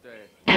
I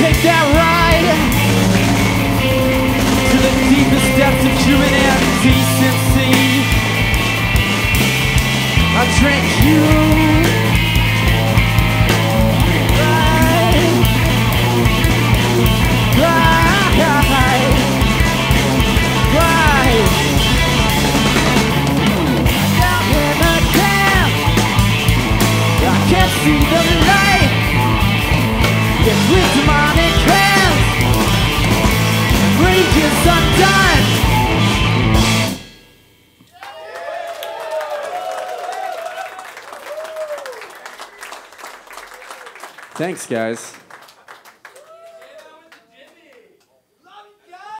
take that ride to the deepest depths of human indecency. I drank you right, Down in the camp, I can't see the light. It's with my it's undone. Thanks, guys.